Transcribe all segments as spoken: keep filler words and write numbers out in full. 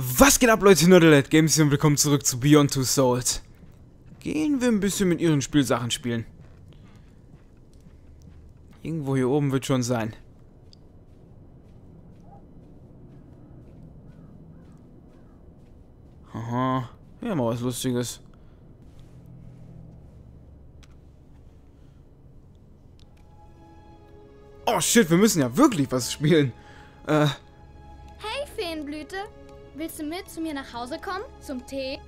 Was geht ab, Leute? NerdalertGames und willkommen zurück zu Beyond Two Souls. Gehen wir ein bisschen mit ihren Spielsachen spielen. Irgendwo hier oben wird schon sein. Aha. Ja, mal was Lustiges. Oh shit, wir müssen ja wirklich was spielen. Äh. Hey Feenblüte, willst du mit zu mir nach Hause kommen? Zum Tee?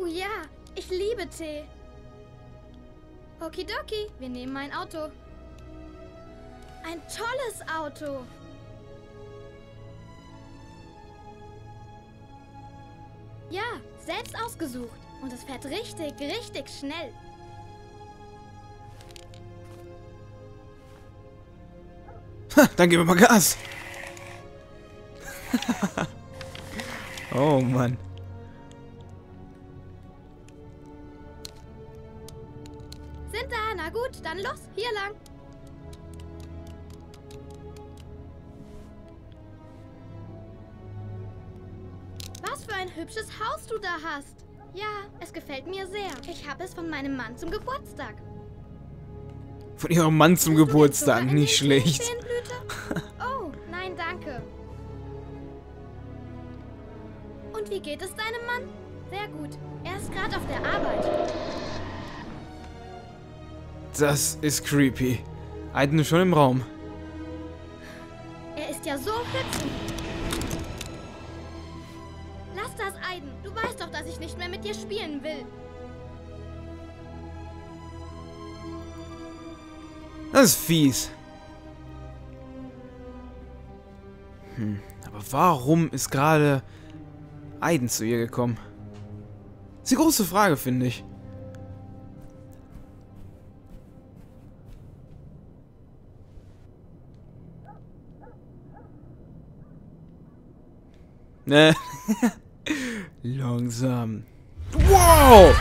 Oh ja, ich liebe Tee. Okidoki, wir nehmen mein Auto. Ein tolles Auto. Ja, selbst ausgesucht. Und es fährt richtig, richtig schnell. Ha, dann geben wir mal Gas. Oh Mann. Sind da? Na gut, dann los, hier lang. Was für ein hübsches Haus du da hast. Ja, es gefällt mir sehr. Ich habe es von meinem Mann zum Geburtstag. Von ihrem Mann zum Bist Geburtstag, nicht schlecht. Oh, nein, danke. Und wie geht es deinem Mann? Sehr gut. Er ist gerade auf der Arbeit. Das ist creepy. Aiden ist schon im Raum. Er ist ja so hübsch. Lass das, Aiden. Du weißt doch, dass ich nicht mehr mit dir spielen will. Das ist fies. Hm, aber warum ist gerade Aiden zu ihr gekommen? Das ist die große Frage, finde ich. Ne? Langsam. Wow!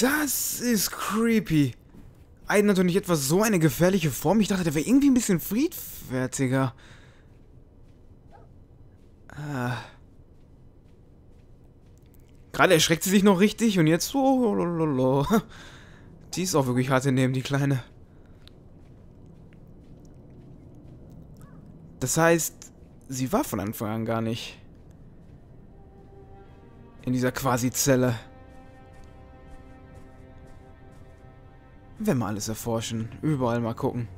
Das ist creepy. Aiden hat doch nicht etwa so eine gefährliche Form. Ich dachte, der wäre irgendwie ein bisschen friedfertiger. Ah. Gerade erschreckt sie sich noch richtig und jetzt... Oh, lololol. Die ist auch wirklich hart daneben, die Kleine. Das heißt, sie war von Anfang an gar nicht in dieser Quasi-Zelle. Wenn wir alles erforschen, überall mal gucken.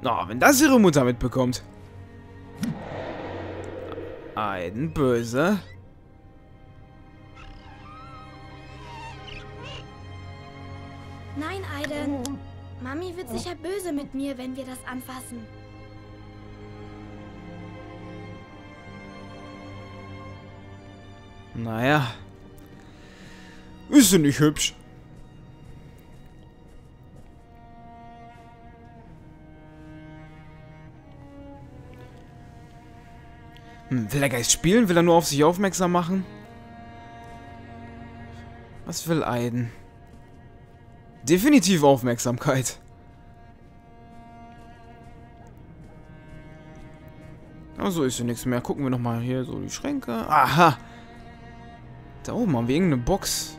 Na, oh, wenn das ihre Mutter mitbekommt. Ein Böse. Nein, Aiden. Mami wird sicher böse mit mir, wenn wir das anfassen. Naja. Ist sie nicht hübsch? Hm, will der Geist spielen? Will er nur auf sich aufmerksam machen? Was will Aiden? Definitiv Aufmerksamkeit. Na, so ist ja nichts mehr. Gucken wir nochmal hier so die Schränke. Aha! Da oben haben wir irgendeine Box.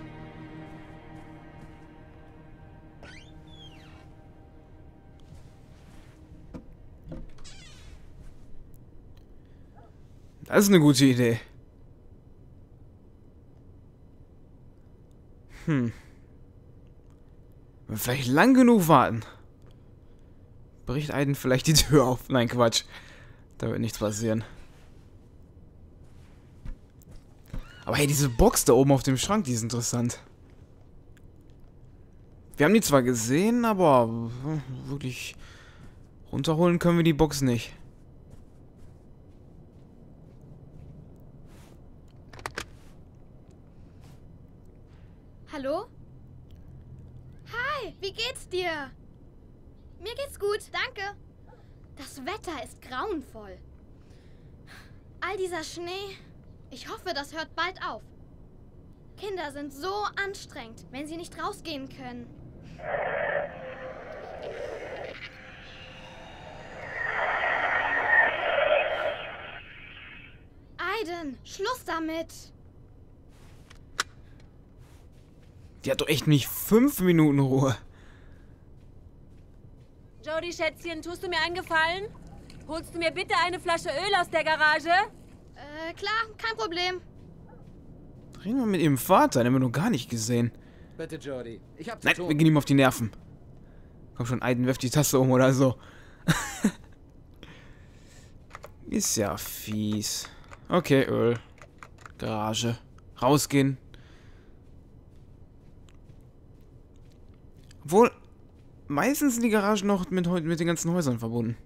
Das ist eine gute Idee. Hm. Vielleicht lang genug warten. Bricht Aiden vielleicht die Tür auf? Nein, Quatsch. Da wird nichts passieren. Aber hey, diese Box da oben auf dem Schrank, die ist interessant. Wir haben die zwar gesehen, aber wirklich runterholen können wir die Box nicht. Hallo? Hi, wie geht's dir? Mir geht's gut, danke. Das Wetter ist grauenvoll. All dieser Schnee... Ich hoffe, das hört bald auf. Kinder sind so anstrengend, wenn sie nicht rausgehen können. Aiden, Schluss damit! Die hat doch echt nicht fünf Minuten Ruhe. Jodie, Schätzchen, tust du mir einen Gefallen? Holst du mir bitte eine Flasche Öl aus der Garage? Äh, klar, kein Problem. Reden wir mit ihrem Vater, den haben wir noch gar nicht gesehen. Bitte, Jodie. Ich hab's Nein, wir gehen ihm auf die Nerven. Komm schon, Aiden, wirf die Tasse um oder so. Ist ja fies. Okay, Öl. Garage. Rausgehen. Obwohl, meistens sind die Garagen noch mit, mit den ganzen Häusern verbunden.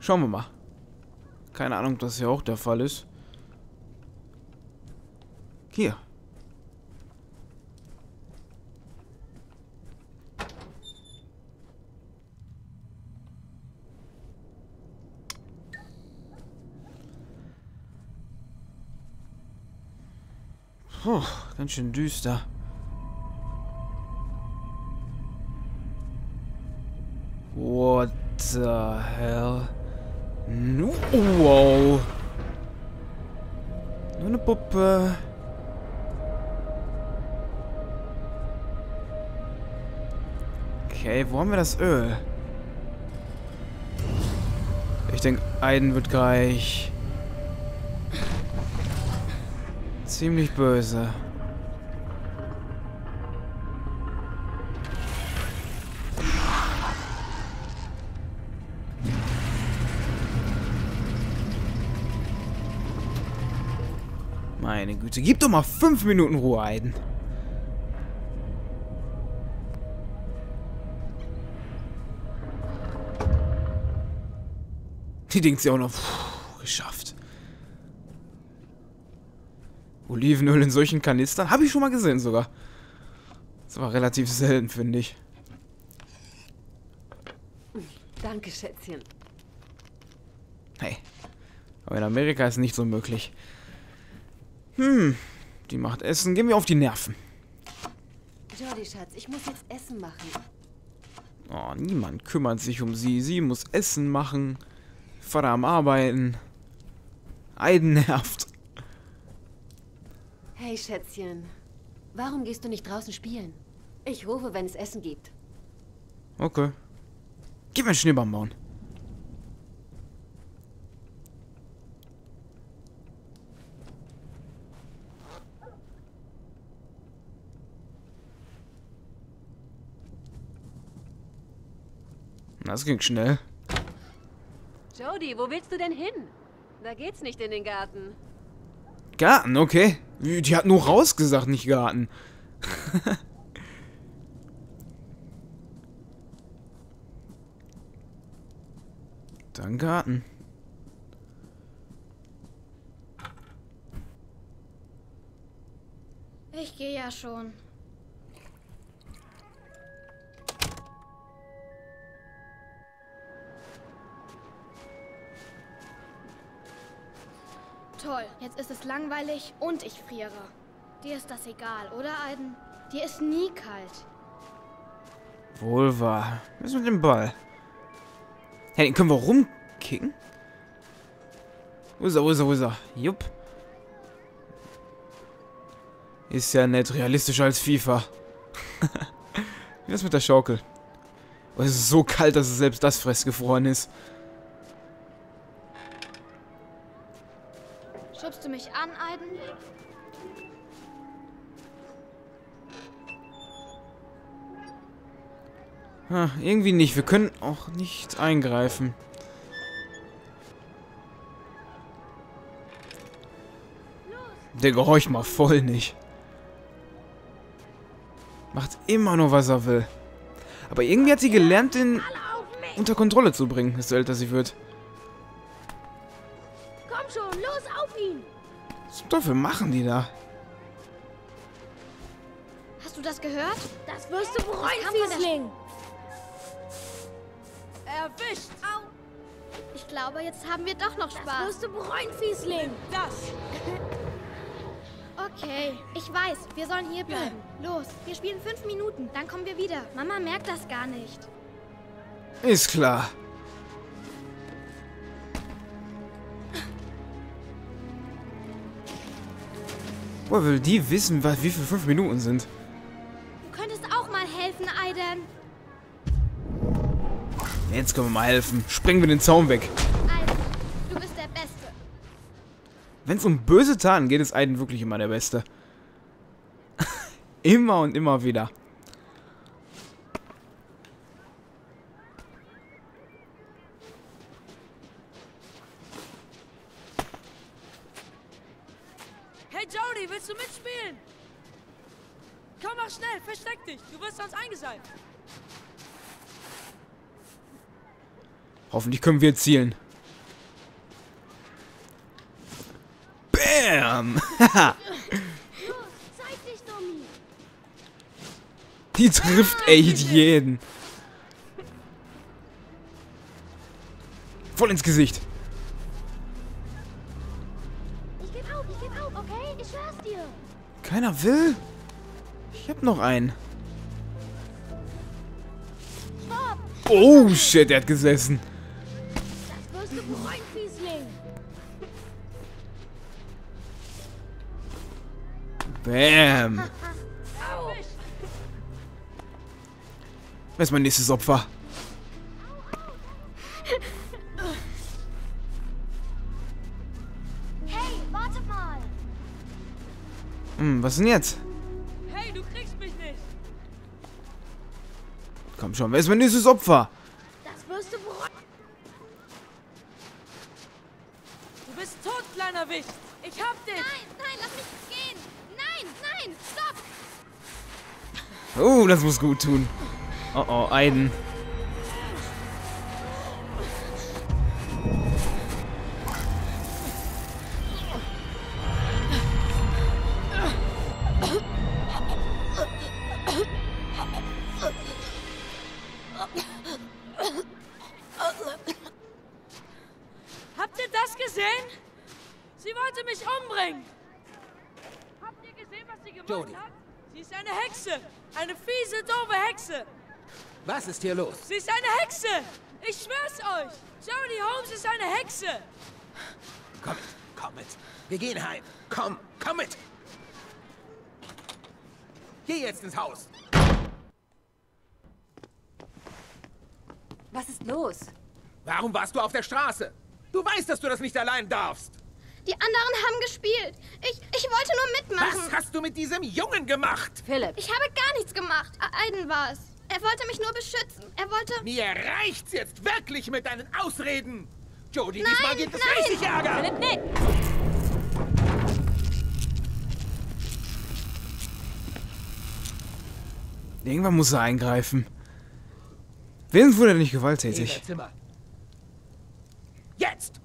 Schauen wir mal. Keine Ahnung, ob das hier auch der Fall ist. Hier. Puh, ganz schön düster. What the hell? No, wow. Nur eine Puppe. Okay, wo haben wir das Öl? Ich denke, Aiden wird gleich ziemlich böse. Meine Güte, gib doch mal fünf Minuten Ruhe, Aiden. Die denkt sie auch noch, pff, geschafft. Olivenöl in solchen Kanistern? Habe ich schon mal gesehen sogar. Das war relativ selten, finde ich. Danke, Schätzchen. Hey. Aber in Amerika ist nicht so möglich. Hm. Die macht Essen. Gehen wir auf die Nerven. Jodie, Schatz, ich muss jetzt Essen machen. Oh, niemand kümmert sich um sie. Sie muss Essen machen. Vater am Arbeiten. Aiden nervt. Hey, Schätzchen. Warum gehst du nicht draußen spielen? Ich rufe, wenn es Essen gibt. Okay. Gib mir einen Schneeball bauen. Das ging schnell. Jodie, wo willst du denn hin? Da geht's nicht in den Garten. Garten, okay. Die hat nur rausgesagt, nicht Garten. Dann Garten. Ich gehe ja schon. Toll, jetzt ist es langweilig und ich friere. Dir ist das egal, oder, Aiden? Dir ist nie kalt. Wohl wahr. Was ist mit dem Ball? Hey, den können wir rumkicken? Wo ist er, wo ist er, wo ist er? Jupp. Ist ja nett, realistischer als FIFA. Wie ist das mit der Schaukel? Oh, es ist so kalt, dass es selbst das fressgefroren ist. Schubst du mich an, Aiden? Ha, irgendwie nicht. Wir können auch nicht eingreifen. Der gehorcht mal voll nicht. Macht immer nur, was er will. Aber irgendwie hat sie gelernt, den unter Kontrolle zu bringen, desto älter sie wird. Was zum Teufel machen die da? Hast du das gehört? Das wirst du bereuen, Fiesling! Erwischt! Au! Ich glaube, jetzt haben wir doch noch Spaß. Das musst du bereuen, Fiesling. Das. Okay, ich weiß, wir sollen hier bleiben. Ja. Los, wir spielen fünf Minuten, dann kommen wir wieder. Mama merkt das gar nicht. Ist klar. Boah, will die wissen, was, wie viel fünf Minuten sind? Du könntest auch mal helfen, Aiden. Jetzt können wir mal helfen. Sprengen wir den Zaun weg. Aiden, du bist der Beste. Wenn es um böse Taten geht, ist Aiden wirklich immer der Beste. Immer und immer wieder. Hey Jodie, willst du mitspielen? Komm mal schnell, versteck dich. Du wirst sonst eingeseift. Hoffentlich können wir zielen. Bam! Die trifft echt jeden. Voll ins Gesicht. Ich geb auf, ich geb auf, okay? Ich schwör's dir. Keiner will? Ich hab noch einen. Oh shit, der hat gesessen. Bam. Wer ist mein nächstes Opfer? Hey, warte mal. Hm, was denn jetzt? Hey, du kriegst mich nicht. Komm schon, wer ist mein nächstes Opfer? Das wirst du bereuen. Du bist tot, kleiner Wicht. Ich hab dich. Nein, nein, lass mich. Nein, stopp! Oh, das muss gut tun. Oh oh, Aiden. Habt ihr das gesehen? Sie wollte mich umbringen. Jodie. Sie ist eine Hexe. Eine fiese, doofe Hexe. Was ist hier los? Sie ist eine Hexe. Ich schwör's euch. Jodie Holmes ist eine Hexe. Komm mit, komm mit. Wir gehen heim. Komm, komm mit. Geh jetzt ins Haus. Was ist los? Warum warst du auf der Straße? Du weißt, dass du das nicht allein darfst. Die anderen haben gespielt. Ich, ich wollte nur mitmachen. Was hast du mit diesem Jungen gemacht? Philipp. Ich habe gar nichts gemacht. Aiden war es. Er wollte mich nur beschützen. Er wollte... Mir reicht's jetzt wirklich mit deinen Ausreden. Jodie, nein, diesmal gibt es nein. richtig Ärger. Philipp, nee. Irgendwann muss er eingreifen. Wen wurde er nicht gewalttätig? Jetzt!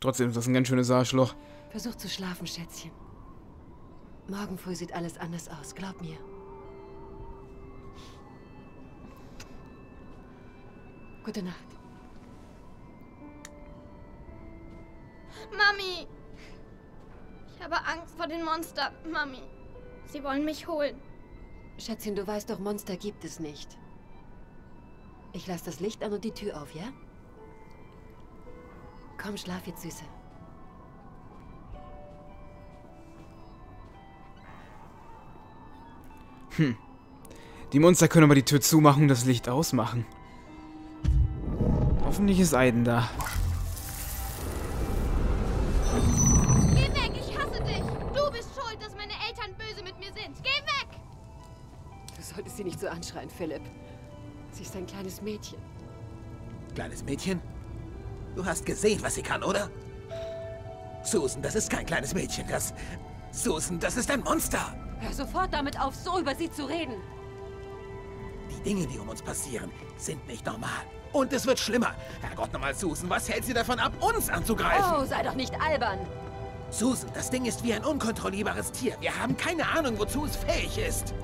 Trotzdem ist das ein ganz schönes Arschloch. Versuch zu schlafen, Schätzchen. Morgen früh sieht alles anders aus, glaub mir. Gute Nacht. Mami! Ich habe Angst vor den Monstern, Mami. Sie wollen mich holen. Schätzchen, du weißt doch, Monster gibt es nicht. Ich lasse das Licht an und die Tür auf, ja? Komm, schlaf jetzt, Süße. Hm. Die Monster können aber die Tür zumachen und das Licht ausmachen. Hoffentlich ist Aiden da. Geh weg, ich hasse dich. Du bist schuld, dass meine Eltern böse mit mir sind. Geh weg! Du solltest sie nicht so anschreien, Philipp. Sie ist ein kleines Mädchen. Kleines Mädchen? Du hast gesehen, was sie kann, oder? Susan, das ist kein kleines Mädchen, das... Susan, das ist ein Monster! Hör sofort damit auf, so über sie zu reden! Die Dinge, die um uns passieren, sind nicht normal. Und es wird schlimmer. Herrgott nochmal, Susan, was hält sie davon ab, uns anzugreifen? Oh, sei doch nicht albern! Susan, das Ding ist wie ein unkontrollierbares Tier. Wir haben keine Ahnung, wozu es fähig ist.